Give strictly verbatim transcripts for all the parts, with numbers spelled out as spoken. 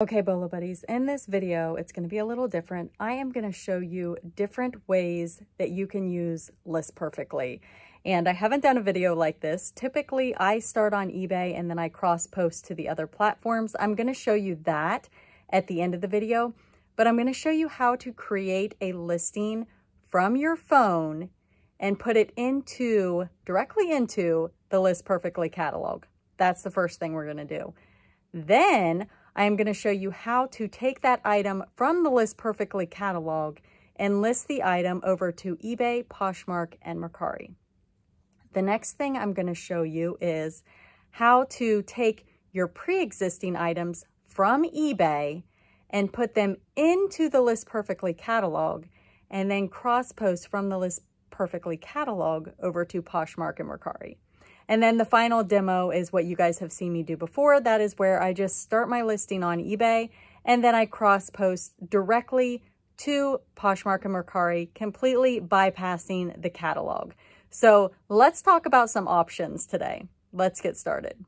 Okay, Bolo Buddies, in this video, it's going to be a little different. I am going to show you different ways that you can use List Perfectly. And I haven't done a video like this. Typically, I start on eBay and then I cross-post to the other platforms. I'm going to show you that at the end of the video, but I'm going to show you how to create a listing from your phone and put it into, directly into the List Perfectly catalog. That's the first thing we're going to do. Then I'm going to show you how to take that item from the List Perfectly catalog and list the item over to eBay, Poshmark, and Mercari. The next thing I'm going to show you is how to take your pre-existing items from eBay and put them into the List Perfectly catalog and then cross-post from the List Perfectly catalog over to Poshmark and Mercari. And then the final demo is what you guys have seen me do before. That is where I just start my listing on eBay and then I cross-post directly to Poshmark and Mercari, completely bypassing the catalog. So let's talk about some options today. Let's get started.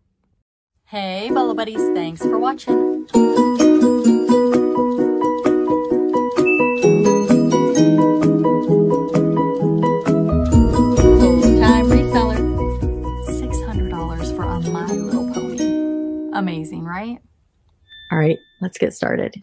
Hey, Bolo Buddies, thanks for watching. Amazing, right? All right, let's get started.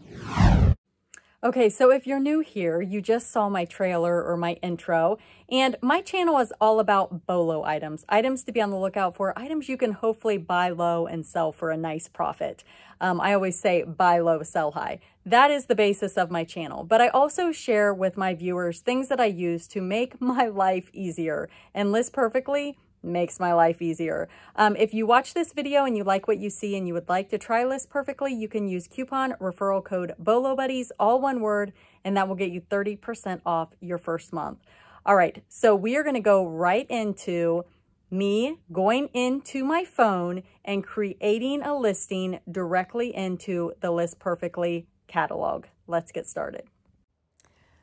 Okay, so if you're new here, you just saw my trailer or my intro, and my channel is all about BOLO items, items to be on the lookout for, items you can hopefully buy low and sell for a nice profit. Um, I always say buy low, sell high. That is the basis of my channel, but I also share with my viewers things that I use to make my life easier, and List Perfectly makes my life easier. Um, if you watch this video and you like what you see and you would like to try List Perfectly, you can use coupon referral code Bolo Buddies, all one word, and that will get you thirty percent off your first month. All right, so we are going to go right into me going into my phone and creating a listing directly into the List Perfectly catalog. Let's get started.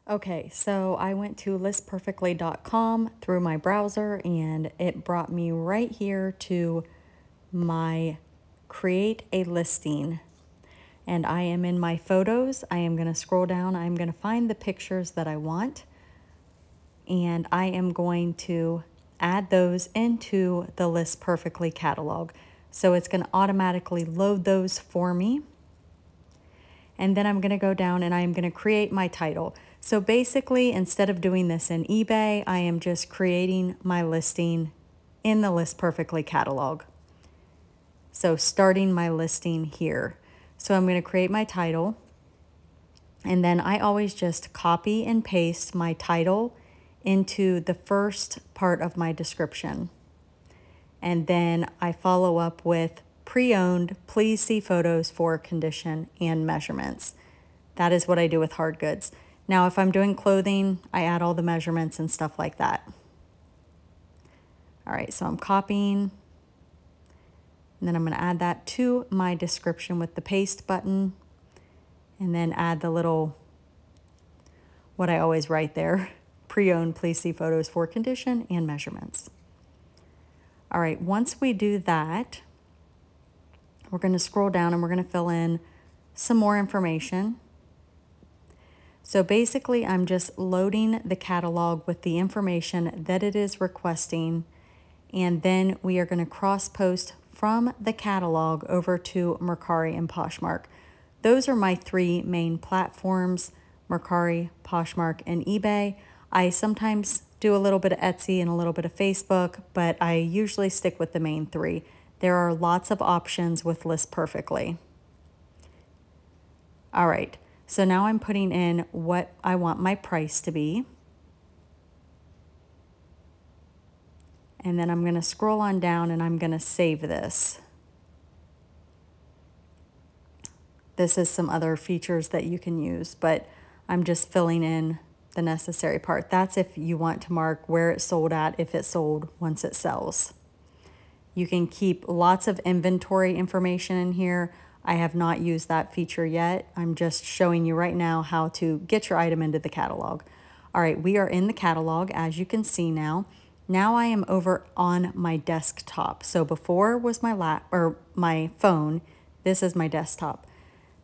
Okay, so I went to list perfectly dot com through my browser and it brought me right here to my create a listing. And I am in my photos. I am going to scroll down. I'm going to find the pictures that I want. And I am going to add those into the List Perfectly catalog. So it's going to automatically load those for me. And then I'm going to go down and I'm going to create my title. So basically, instead of doing this in eBay, I am just creating my listing in the List Perfectly catalog. So starting my listing here. So I'm going to create my title. And then I always just copy and paste my title into the first part of my description. And then I follow up with pre-owned, please see photos for condition and measurements. That is what I do with hard goods. Now, if I'm doing clothing, I add all the measurements and stuff like that. All right, so I'm copying. And then I'm going to add that to my description with the paste button. And then add the little, what I always write there, pre-owned, please see photos for condition and measurements. All right, once we do that, we're going to scroll down and we're going to fill in some more information. So basically, I'm just loading the catalog with the information that it is requesting, and then we are going to cross-post from the catalog over to Mercari and Poshmark. Those are my three main platforms, Mercari, Poshmark, and eBay. I sometimes do a little bit of Etsy and a little bit of Facebook, but I usually stick with the main three. There are lots of options with List Perfectly. All right. So now I'm putting in what I want my price to be. And then I'm going to scroll on down and I'm going to save this. This is some other features that you can use, but I'm just filling in the necessary part. That's if you want to mark where it sold at, if it sold once it sells. You can keep lots of inventory information in here. I have not used that feature yet. I'm just showing you right now how to get your item into the catalog. All right, we are in the catalog, as you can see now. Now I am over on my desktop. So before was my lap or my phone, this is my desktop.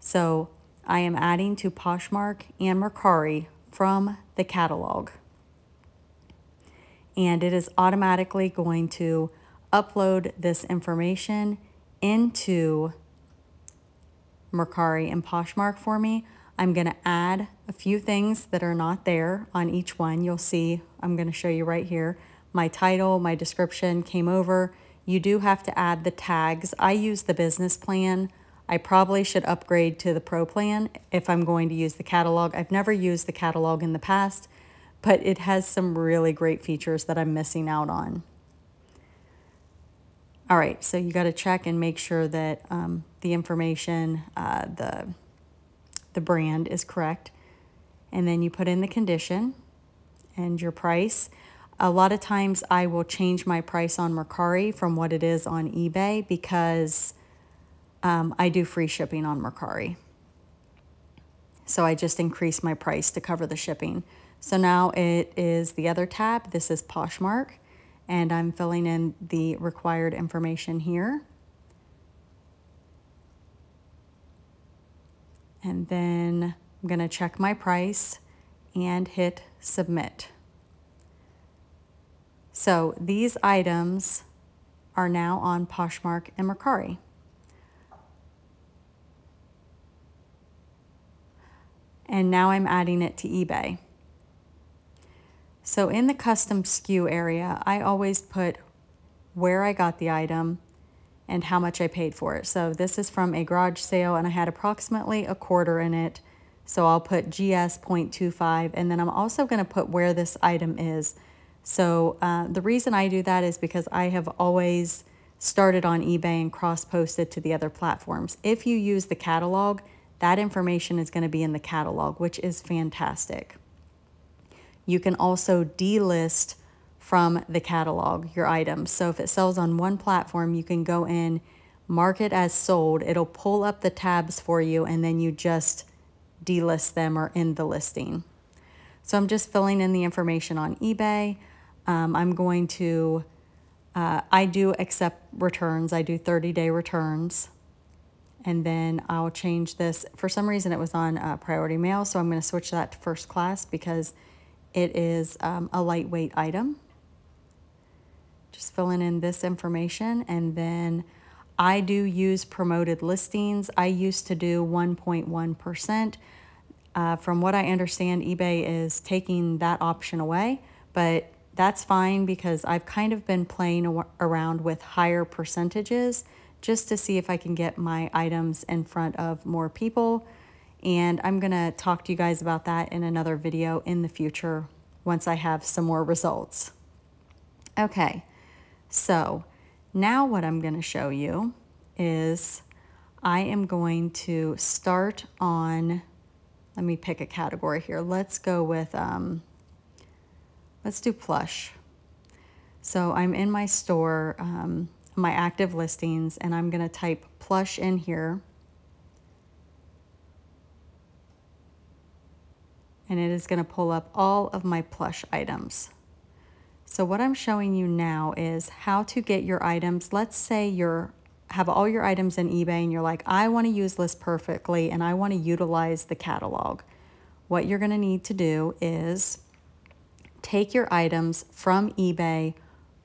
So I am adding to Poshmark and Mercari from the catalog. And it is automatically going to upload this information into Mercari and Poshmark for me. I'm going to add a few things that are not there on each one. You'll see, I'm going to show you right here. My title, my description came over. You do have to add the tags. I use the business plan. I probably should upgrade to the pro plan if I'm going to use the catalog. I've never used the catalog in the past, but it has some really great features that I'm missing out on. All right, so you got to check and make sure that um, the information, uh, the, the brand is correct. And then you put in the condition and your price. A lot of times I will change my price on Mercari from what it is on eBay because um, I do free shipping on Mercari. So I just increase my price to cover the shipping. So now it is the other tab. This is Poshmark. And I'm filling in the required information here. And then I'm gonna check my price and hit submit. So these items are now on Poshmark and Mercari. And now I'm adding it to eBay. So in the custom S K U area, I always put where I got the item and how much I paid for it. So this is from a garage sale and I had approximately a quarter in it. So I'll put G S zero point two five and then I'm also gonna put where this item is. So uh, the reason I do that is because I have always started on eBay and cross-posted to the other platforms. If you use the catalog, that information is gonna be in the catalog, which is fantastic. You can also delist from the catalog your items. So if it sells on one platform, you can go in, mark it as sold. It'll pull up the tabs for you and then you just delist them or end the listing. So I'm just filling in the information on eBay. Um, I'm going to, uh, I do accept returns. I do thirty day returns. And then I'll change this. For some reason it was on uh, priority mail. So I'm gonna switch that to first class because it is um, a lightweight item. Just filling in this information. And then I do use promoted listings. I used to do one point one percent. Uh, from what I understand, eBay is taking that option away, but that's fine because I've kind of been playing around with higher percentages just to see if I can get my items in front of more people. And I'm gonna talk to you guys about that in another video in the future once I have some more results. Okay, so now what I'm gonna show you is I am going to start on, let me pick a category here. Let's go with, um, let's do plush. So I'm in my store, um, my active listings, and I'm gonna type plush in here. And it is gonna pull up all of my plush items. So what I'm showing you now is how to get your items. Let's say you have all your items in eBay and you're like, I wanna use List Perfectly and I wanna utilize the catalog. What you're gonna need to do is take your items from eBay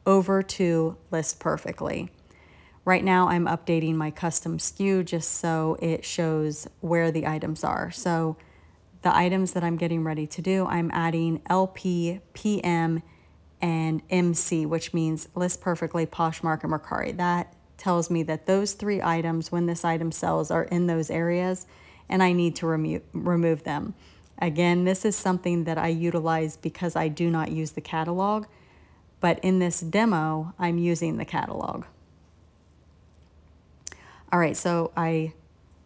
over to List Perfectly. Right now I'm updating my custom S K U just so it shows where the items are. So the items that I'm getting ready to do, I'm adding L P, P M, and M C, which means List Perfectly, Poshmark, and Mercari. That tells me that those three items, when this item sells, are in those areas, and I need to remo remove them. Again, this is something that I utilize because I do not use the catalog, but in this demo, I'm using the catalog. All right, so I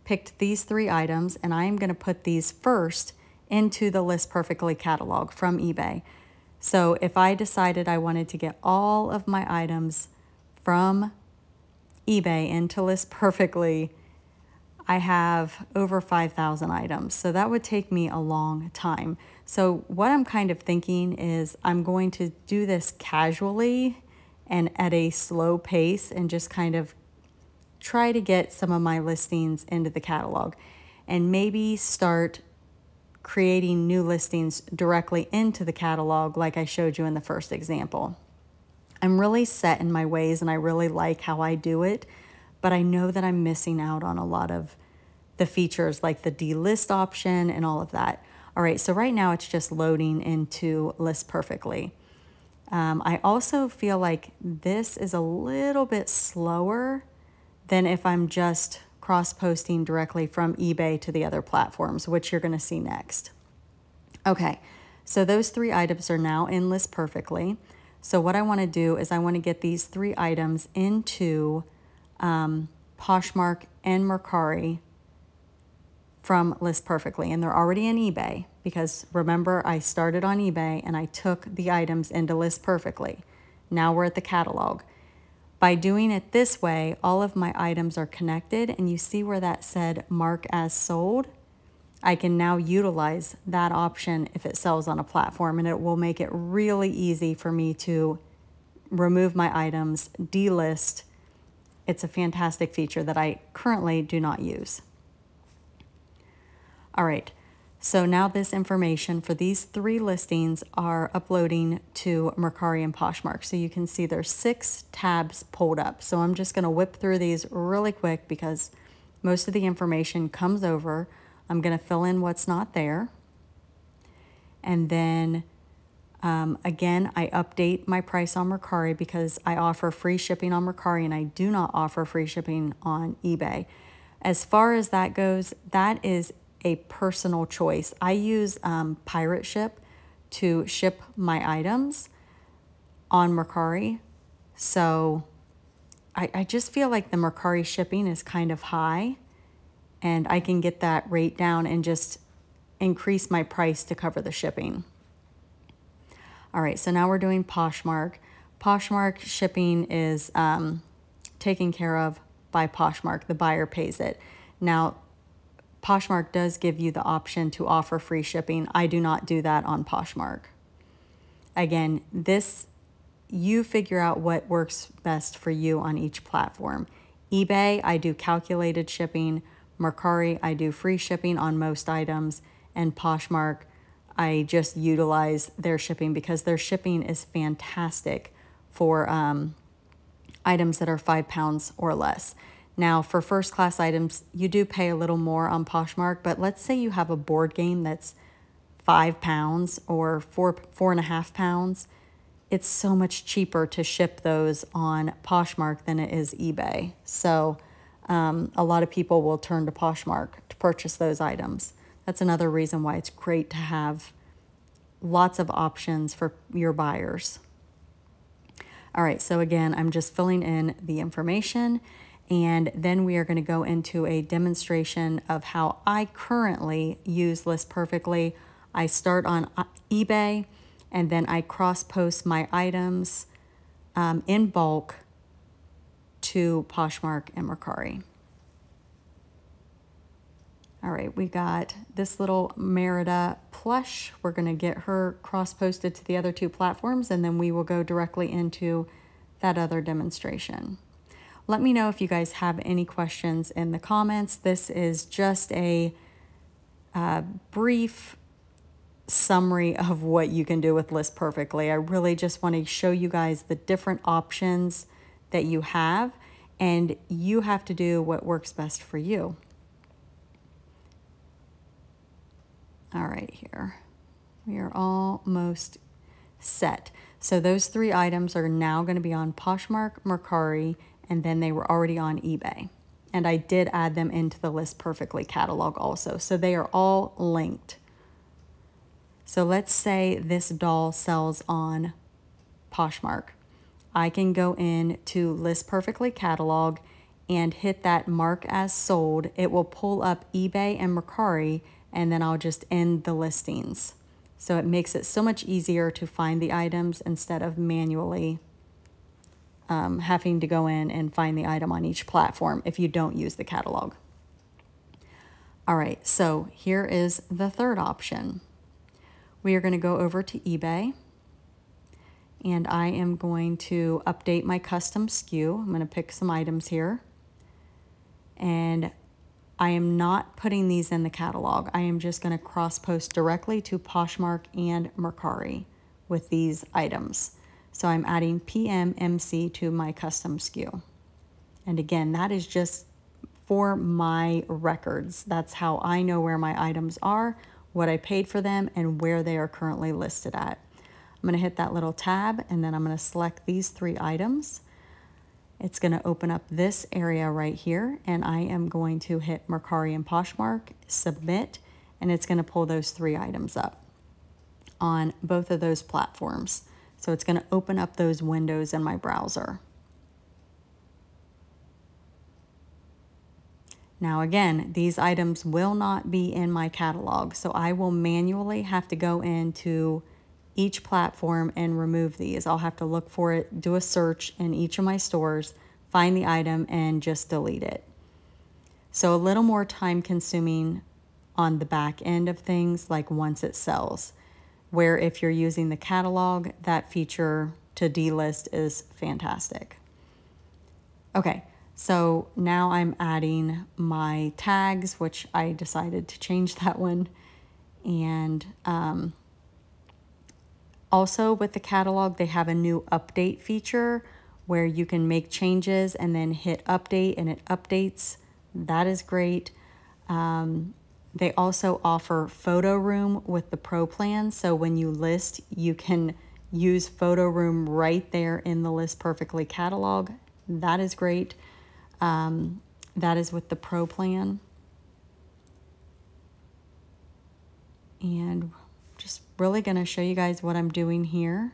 picked these three items and I'm gonna put these first into the List Perfectly catalog from eBay. So if I decided I wanted to get all of my items from eBay into List Perfectly, I have over five thousand items. So that would take me a long time. So what I'm kind of thinking is I'm going to do this casually and at a slow pace and just kind of try to get some of my listings into the catalog. and maybe start creating new listings directly into the catalog like I showed you in the first example. I'm really set in my ways and I really like how I do it, but I know that I'm missing out on a lot of the features like the delist option and all of that. All right, so right now it's just loading into List Perfectly. Um, I also feel like this is a little bit slower than if I'm just cross-posting directly from eBay to the other platforms, which you're gonna see next. Okay, so those three items are now in List Perfectly. So what I wanna do is I wanna get these three items into um, Poshmark and Mercari from List Perfectly, and they're already in eBay because remember I started on eBay and I took the items into List Perfectly. Now we're at the catalog. By doing it this way, all of my items are connected, and you see where that said mark as sold. I can now utilize that option if it sells on a platform, and it will make it really easy for me to remove my items, delist. It's a fantastic feature that I currently do not use. All right, so now this information for these three listings are uploading to Mercari and Poshmark. So you can see there's six tabs pulled up. So I'm just gonna whip through these really quick because most of the information comes over. I'm gonna fill in what's not there. And then um, again, I update my price on Mercari because I offer free shipping on Mercari and I do not offer free shipping on eBay. As far as that goes, that is a personal choice. I use um, Pirate Ship to ship my items on Mercari. So I, I just feel like the Mercari shipping is kind of high and I can get that rate down and just increase my price to cover the shipping. All right, so now we're doing Poshmark. Poshmark shipping is um, taken care of by Poshmark. The buyer pays it. Now, Poshmark does give you the option to offer free shipping. I do not do that on Poshmark. Again, this, you figure out what works best for you on each platform. eBay, I do calculated shipping. Mercari, I do free shipping on most items. And Poshmark, I just utilize their shipping because their shipping is fantastic for um, items that are five pounds or less. Now, for first class items, you do pay a little more on Poshmark, but let's say you have a board game that's five pounds or four, four and a half pounds. It's so much cheaper to ship those on Poshmark than it is eBay. So um, a lot of people will turn to Poshmark to purchase those items. That's another reason why it's great to have lots of options for your buyers. All right, so again, I'm just filling in the information. And then we are going to go into a demonstration of how I currently use List Perfectly. I start on eBay and then I cross post my items um, in bulk to Poshmark and Mercari. All right, we got this little Merida plush. We're going to get her cross posted to the other two platforms and then we will go directly into that other demonstration. Let me know if you guys have any questions in the comments. This is just a uh, brief summary of what you can do with List Perfectly. I really just want to show you guys the different options that you have, and you have to do what works best for you. All right, here. We are almost set. So those three items are now going to be on Poshmark, Mercari, and then they were already on eBay. And I did add them into the List Perfectly catalog also. So they are all linked. So let's say this doll sells on Poshmark. I can go in to List Perfectly catalog and hit that mark as sold. It will pull up eBay and Mercari, and then I'll just end the listings. So it makes it so much easier to find the items instead of manually Um, having to go in and find the item on each platform if you don't use the catalog. All right, so here is the third option. We are going to go over to eBay and I am going to update my custom S K U. I'm going to pick some items here and I am not putting these in the catalog. I am just going to cross post directly to Poshmark and Mercari with these items. So I'm adding P M M C to my custom S K U. And again, that is just for my records. That's how I know where my items are, what I paid for them, and where they are currently listed at. I'm going to hit that little tab, and then I'm going to select these three items. It's going to open up this area right here, and I am going to hit Mercari and Poshmark, submit, and it's going to pull those three items up on both of those platforms. So it's going to open up those windows in my browser. Now again, these items will not be in my catalog, so I will manually have to go into each platform and remove these. I'll have to look for it, do a search in each of my stores, find the item, and just delete it. So a little more time consuming on the back end of things, like once it sells, where if you're using the catalog, that feature to delist is fantastic. Okay, so now I'm adding my tags, which I decided to change that one, and um, also with the catalog, they have a new update feature where you can make changes and then hit update and it updates. That is great. Um, they also offer Photo Room with the Pro plan. So when you list, you can use Photo Room right there in the List Perfectly catalog. That is great. Um, that is with the Pro plan. And just really going to show you guys what I'm doing here.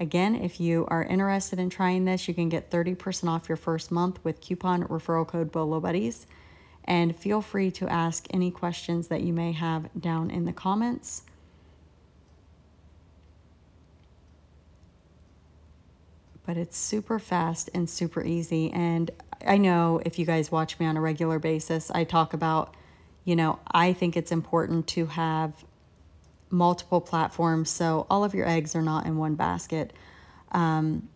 Again, if you are interested in trying this, you can get thirty percent off your first month with coupon referral code Bolo Buddies. And feel free to ask any questions that you may have down in the comments. But it's super fast and super easy. And I know if you guys watch me on a regular basis, I talk about, you know, I think it's important to have multiple platforms, so all of your eggs are not in one basket. Um,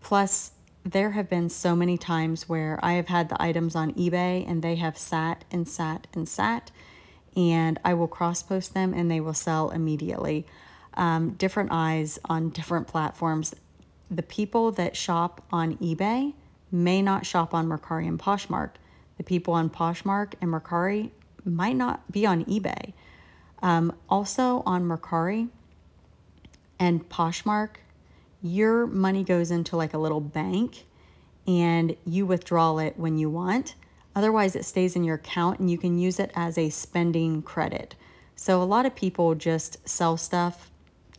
plus, there have been so many times where I have had the items on eBay and they have sat and sat and sat, and I will cross post them and they will sell immediately. Um, different eyes on different platforms. The people that shop on eBay may not shop on Mercari and Poshmark. The people on Poshmark and Mercari might not be on eBay. Um, also on Mercari and Poshmark, your money goes into like a little bank and you withdraw it when you want. Otherwise, it stays in your account and you can use it as a spending credit. So a lot of people just sell stuff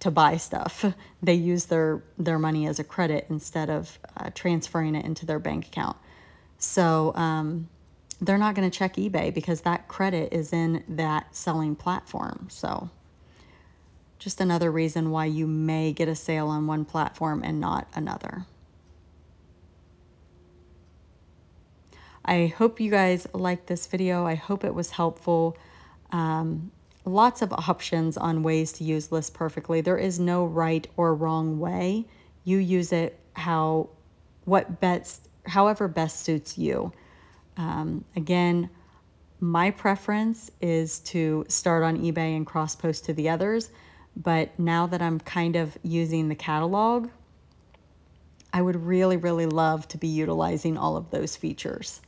to buy stuff. They use their, their money as a credit instead of uh, transferring it into their bank account. So, um, they're not going to check eBay because that credit is in that selling platform. So just another reason why you may get a sale on one platform and not another. I hope you guys liked this video. I hope it was helpful. Um, lots of options on ways to use List Perfectly. There is no right or wrong way. You use it how, what best, however best suits you. Um, again, my preference is to start on eBay and cross post to the others, but now that I'm kind of using the catalog, I would really, really love to be utilizing all of those features.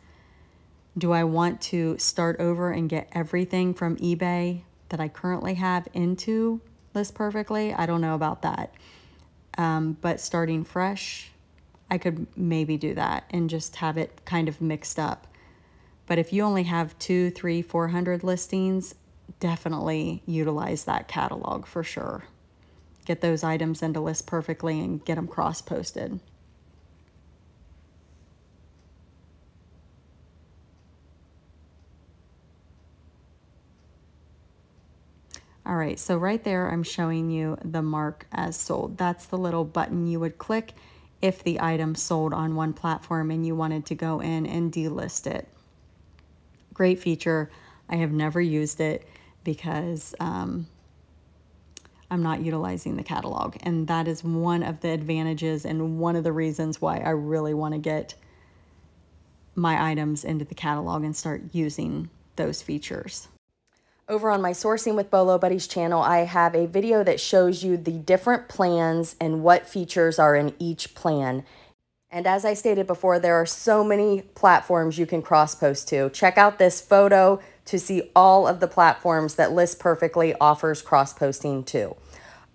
Do I want to start over and get everything from eBay that I currently have into List Perfectly? I don't know about that, um, but starting fresh, I could maybe do that and just have it kind of mixed up. But if you only have two, three, four hundred listings, definitely utilize that catalog for sure. Get those items into List Perfectly and get them cross-posted. All right, so right there, I'm showing you the mark as sold. That's the little button you would click if the item sold on one platform and you wanted to go in and delist it. Great feature. I have never used it because um, I'm not utilizing the catalog, and that is one of the advantages and one of the reasons why I really want to get my items into the catalog and start using those features. Over on my Sourcing with Bolo Buddies channel, I have a video that shows you the different plans and what features are in each plan. And as I stated before, there are so many platforms you can cross-post to. Check out this photo to see all of the platforms that List Perfectly offers cross-posting to.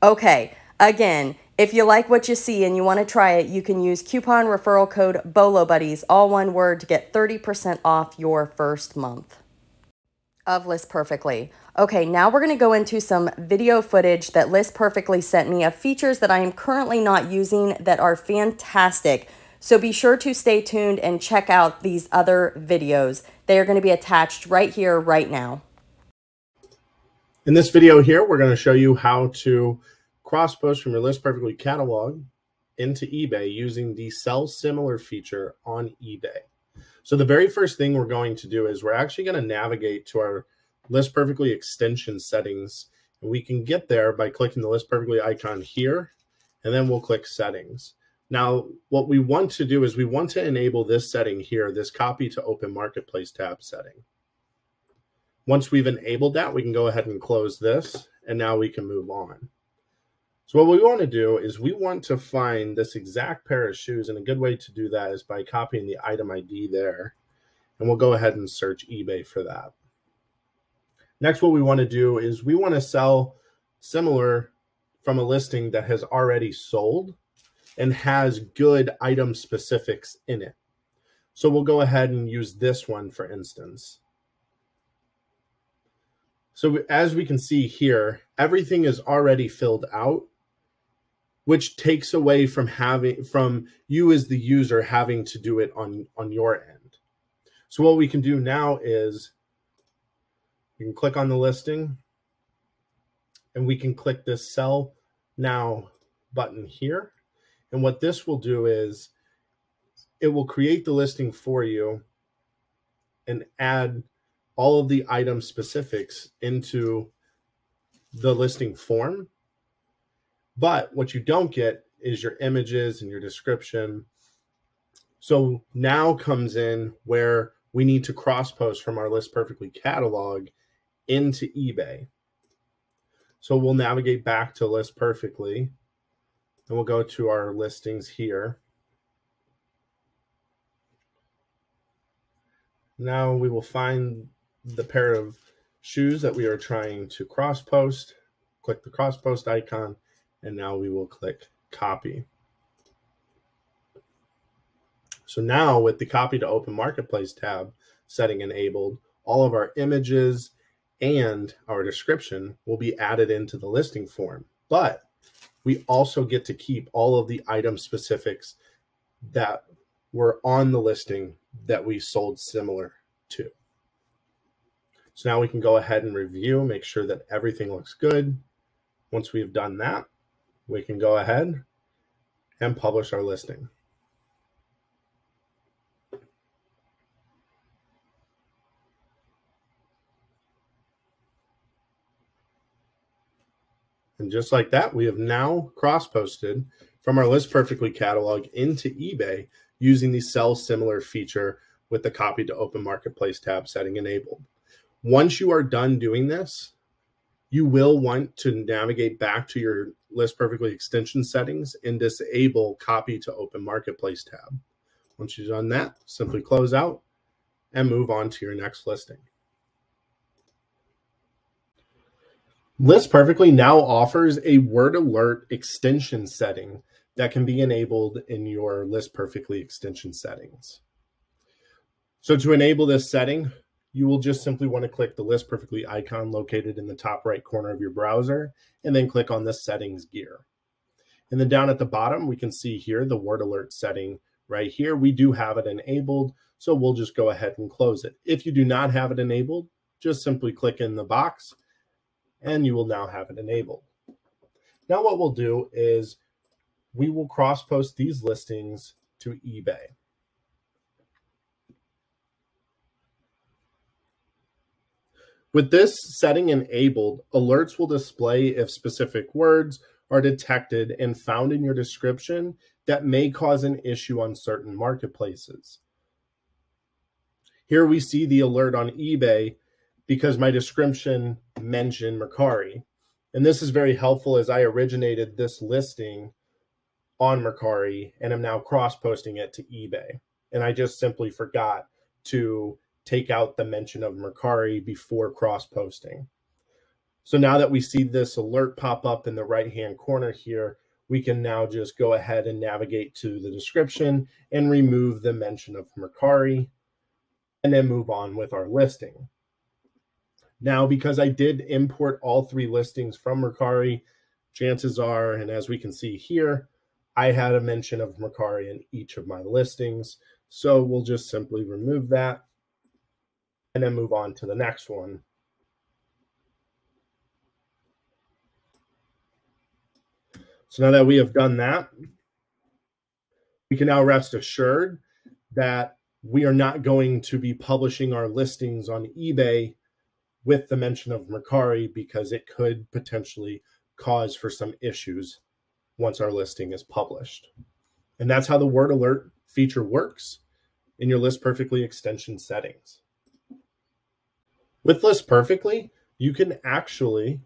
Okay, again, if you like what you see and you want to try it, you can use coupon referral code BoloBuddies, all one word, to get thirty percent off your first month of List Perfectly. Okay, now we're gonna go into some video footage that List Perfectly sent me of features that I am currently not using that are fantastic. So be sure to stay tuned and check out these other videos. They are gonna be attached right here, right now. In this video here, we're gonna show you how to cross post from your List Perfectly catalog into eBay using the sell similar feature on eBay. So the very first thing we're going to do is we're actually going to navigate to our List Perfectly extension settings. And we can get there by clicking the List Perfectly icon here, and then we'll click settings. Now, what we want to do is we want to enable this setting here, this copy to open marketplace tab setting. Once we've enabled that, we can go ahead and close this, and now we can move on. So what we want to do is we want to find this exact pair of shoes, and a good way to do that is by copying the item I D there, and we'll go ahead and search eBay for that. Next, what we want to do is we want to sell similar from a listing that has already sold and has good item specifics in it. So we'll go ahead and use this one, for instance. So as we can see here, everything is already filled out, which takes away from having from you as the user having to do it on, on your end. So what we can do now is we can click on the listing and we can click this Sell Now button here. And what this will do is it will create the listing for you and add all of the item specifics into the listing form. But what you don't get is your images and your description. So now comes in where we need to cross post from our List Perfectly catalog into eBay. So we'll navigate back to List Perfectly and we'll go to our listings here. Now we will find the pair of shoes that we are trying to cross post, click the cross post icon, and now we will click copy. So now with the copy to open marketplace tab setting enabled, all of our images and our description will be added into the listing form, but we also get to keep all of the item specifics that were on the listing that we sold similar to. So now we can go ahead and review, make sure that everything looks good. Once we've done that, we can go ahead and publish our listing. And just like that, we have now cross-posted from our List Perfectly catalog into eBay using the Sell Similar feature with the Copy to Open Marketplace tab setting enabled. Once you are done doing this, you will want to navigate back to your List Perfectly extension settings and disable Copy to Open Marketplace tab. Once you've done that, simply close out and move on to your next listing. List Perfectly now offers a word alert extension setting that can be enabled in your List Perfectly extension settings. So to enable this setting, you will just simply want to click the List Perfectly icon located in the top right corner of your browser, and then click on the settings gear. And then down at the bottom, we can see here the word alert setting right here. We do have it enabled, so we'll just go ahead and close it. If you do not have it enabled, just simply click in the box and you will now have it enabled. Now what we'll do is we will cross-post these listings to eBay. With this setting enabled, alerts will display if specific words are detected and found in your description that may cause an issue on certain marketplaces. Here we see the alert on eBay because my description mentioned Mercari. And this is very helpful as I originated this listing on Mercari and I'm now cross-posting it to eBay. And I just simply forgot to take out the mention of Mercari before cross-posting. So now that we see this alert pop up in the right-hand corner here, we can now just go ahead and navigate to the description and remove the mention of Mercari and then move on with our listing. Now, because I did import all three listings from Mercari, chances are, and as we can see here, I had a mention of Mercari in each of my listings. So we'll just simply remove that and then move on to the next one. So now that we have done that, we can now rest assured that we are not going to be publishing our listings on eBay with the mention of Mercari because it could potentially cause for some issues once our listing is published. And that's how the word alert feature works in your List Perfectly extension settings. With List Perfectly, you can actually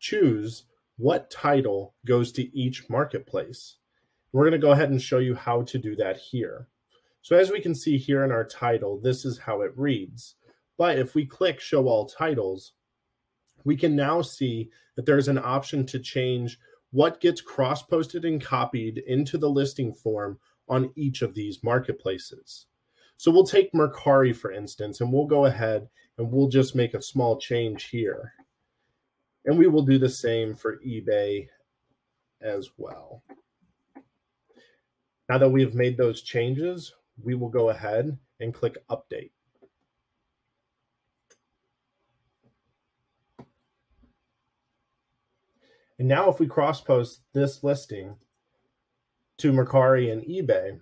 choose what title goes to each marketplace. We're going to go ahead and show you how to do that here. So as we can see here in our title, this is how it reads. But if we click Show All Titles, we can now see that there's an option to change what gets cross-posted and copied into the listing form on each of these marketplaces. So we'll take Mercari, for instance, and we'll go ahead and we'll just make a small change here. And we will do the same for eBay as well. Now that we have made those changes, we will go ahead and click Update. And now if we cross-post this listing to Mercari and eBay,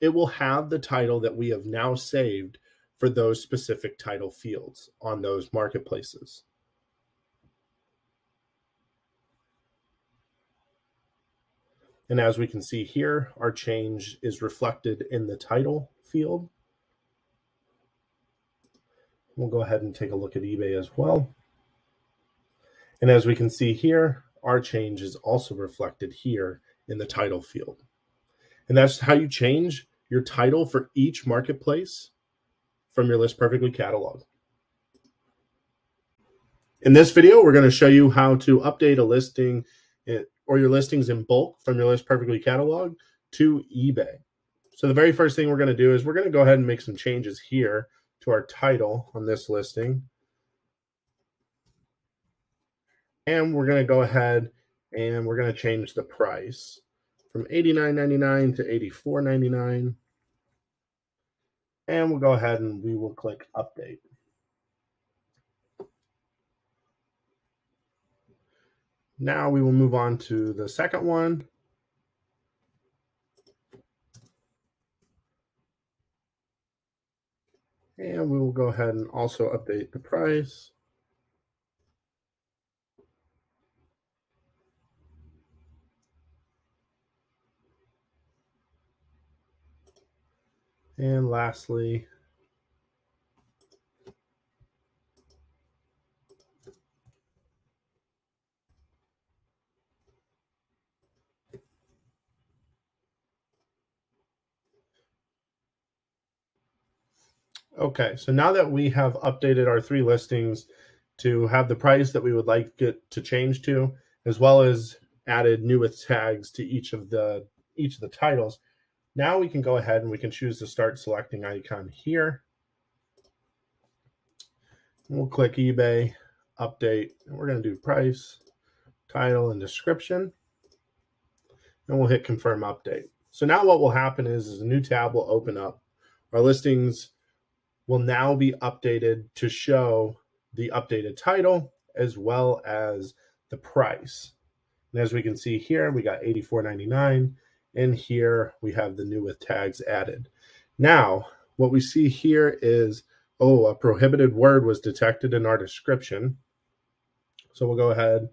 it will have the title that we have now saved for those specific title fields on those marketplaces. And as we can see here, our change is reflected in the title field. We'll go ahead and take a look at eBay as well. And as we can see here, our change is also reflected here in the title field. And that's how you change your title for each marketplace from your List Perfectly catalog. In this video, we're going to show you how to update a listing or your listings in bulk from your List Perfectly catalog to eBay. So the very first thing we're going to do is we're going to go ahead and make some changes here to our title on this listing. And we're going to go ahead and we're going to change the price from eighty-nine ninety-nine to eighty-four ninety-nine. And we'll go ahead and we will click Update. Now we will move on to the second one. And we will go ahead and also update the price. And lastly, okay, so now that we have updated our three listings to have the price that we would like it to change to, as well as added newest tags to each of the each of the titles, now we can go ahead and we can choose the Start Selecting icon here. We'll click eBay, Update, and we're going to do price, title, and description. And we'll hit Confirm Update. So now what will happen is, is a new tab will open up. Our listings will now be updated to show the updated title as well as the price. And as we can see here, we got eighty-four ninety-nine. And here we have the new with tags added. Now, what we see here is, oh, a prohibited word was detected in our description. So we'll go ahead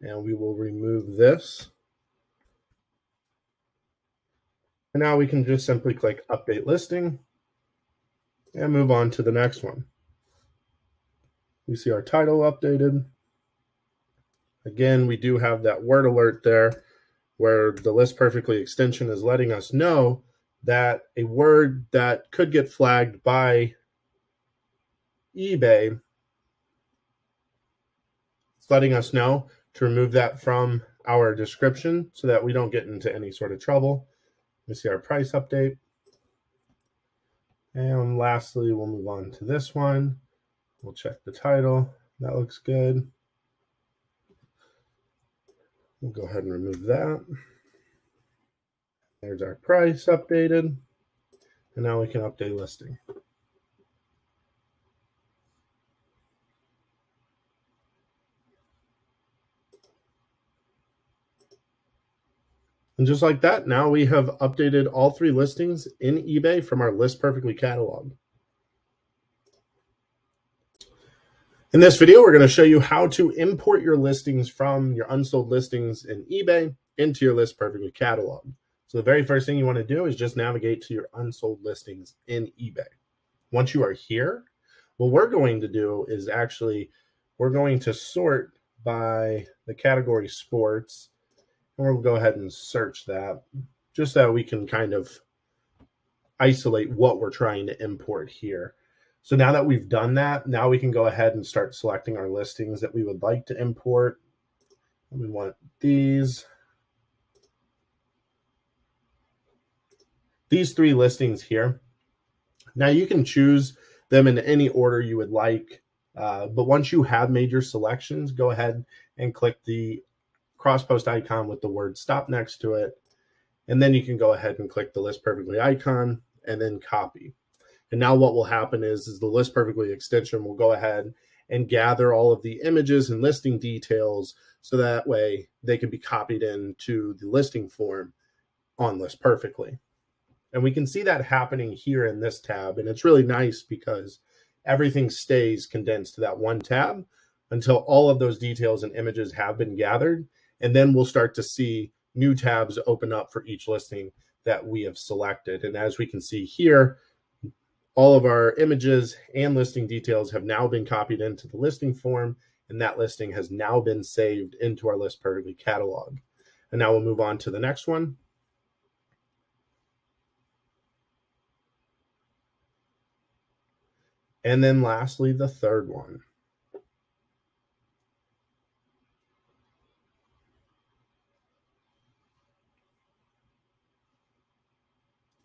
and we will remove this. And now we can just simply click Update Listing. and move on to the next one. We see our title updated. Again, we do have that word alert there where the List Perfectly extension is letting us know that a word that could get flagged by eBay, it's letting us know to remove that from our description so that we don't get into any sort of trouble. We see our price update. And lastly, we'll move on to this one. We'll check the title. That looks good. We'll go ahead and remove that. There's our price updated. And now we can update listing. And just like that, now we have updated all three listings in eBay from our List Perfectly catalog. In this video, we're going to show you how to import your listings from your unsold listings in eBay into your List Perfectly catalog. So the very first thing you want to do is just navigate to your unsold listings in eBay. Once you are here, what we're going to do is actually, we're going to sort by the category sports. And we'll go ahead and search that just so we can kind of isolate what we're trying to import here. So now that we've done that, now we can go ahead and start selecting our listings that we would like to import. And we want these. These three listings here. Now you can choose them in any order you would like. Uh, but once you have made your selections, go ahead and click the cross-post icon with the word stop next to it. And then you can go ahead and click the List Perfectly icon and then copy. And now what will happen is, is the List Perfectly extension will go ahead and gather all of the images and listing details so that way they can be copied into the listing form on List Perfectly. And we can see that happening here in this tab. And it's really nice because everything stays condensed to that one tab until all of those details and images have been gathered. And then we'll start to see new tabs open up for each listing that we have selected. And as we can see here, all of our images and listing details have now been copied into the listing form, and that listing has now been saved into our List Perfectly catalog. And now we'll move on to the next one. And then lastly, the third one.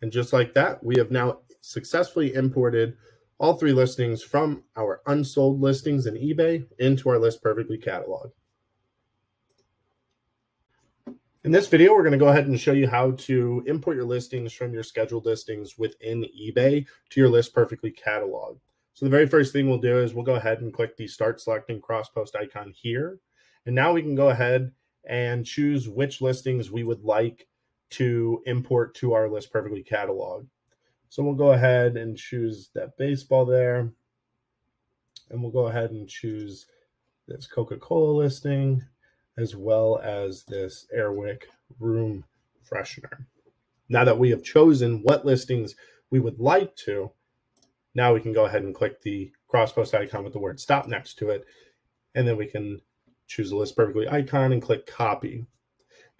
And just like that, we have now successfully imported all three listings from our unsold listings in eBay into our List Perfectly catalog. In this video, we're going to go ahead and show you how to import your listings from your scheduled listings within eBay to your List Perfectly catalog. So the very first thing we'll do is we'll go ahead and click the Start Selecting Cross-Post icon here. And now we can go ahead and choose which listings we would like to import to our List Perfectly catalog. So we'll go ahead and choose that baseball there. And we'll go ahead and choose this Coca-Cola listing as well as this Airwick room freshener. Now that we have chosen what listings we would like to, now we can go ahead and click the cross-post icon with the word stop next to it. And then we can choose the List Perfectly icon and click copy.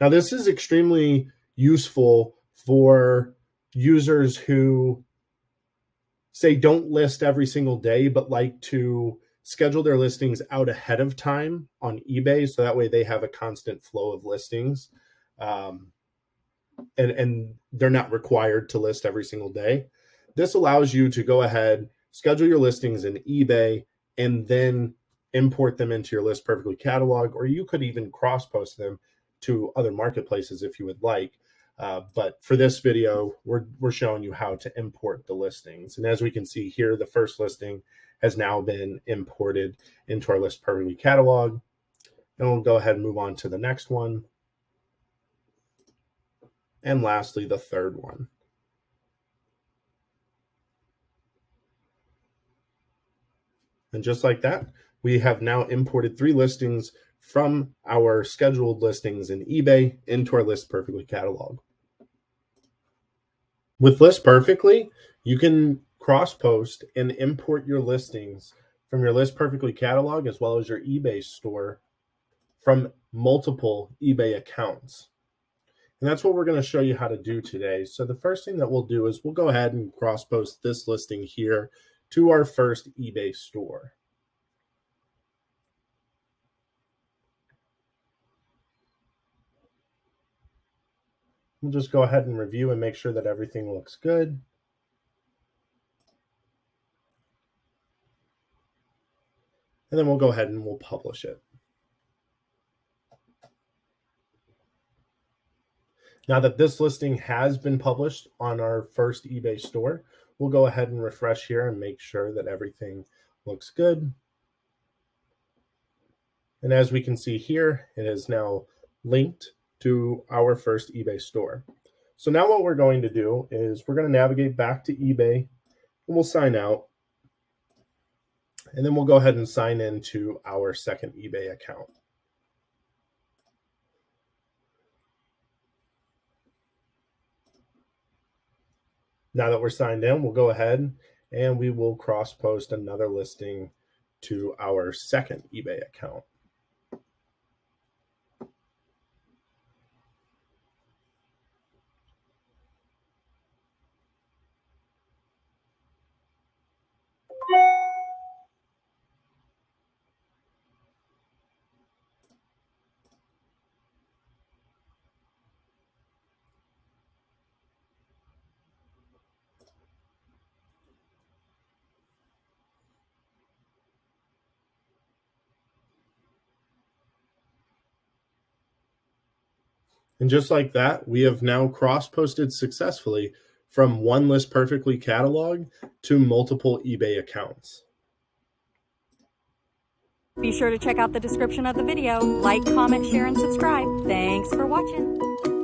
Now this is extremely useful for users who say don't list every single day, but like to schedule their listings out ahead of time on eBay. So that way they have a constant flow of listings um, and, and they're not required to list every single day. This allows you to go ahead, schedule your listings in eBay, and then import them into your List Perfectly catalog, or you could even cross-post them to other marketplaces if you would like. Uh, but for this video, we're, we're showing you how to import the listings. And as we can see here, the first listing has now been imported into our List Perfectly catalog. And we'll go ahead and move on to the next one. And lastly, the third one. And just like that, we have now imported three listings from our scheduled listings in eBay into our List Perfectly catalog. With List Perfectly, you can cross-post and import your listings from your List Perfectly catalog as well as your eBay store from multiple eBay accounts. And that's what we're going to show you how to do today. So the first thing that we'll do is we'll go ahead and cross-post this listing here to our first eBay store. We'll just go ahead and review and make sure that everything looks good. And then we'll go ahead and we'll publish it. Now that this listing has been published on our first eBay store, we'll go ahead and refresh here and make sure that everything looks good. And as we can see here, it is now linked to our first eBay store. So now what we're going to do is we're going to navigate back to eBay and we'll sign out. And then we'll go ahead and sign into our second eBay account. Now that we're signed in, we'll go ahead and we will cross-post another listing to our second eBay account. And just like that, we have now cross-posted successfully from one List Perfectly catalog to multiple eBay accounts. Be sure to check out the description of the video. Like, comment, share, and subscribe. Thanks for watching.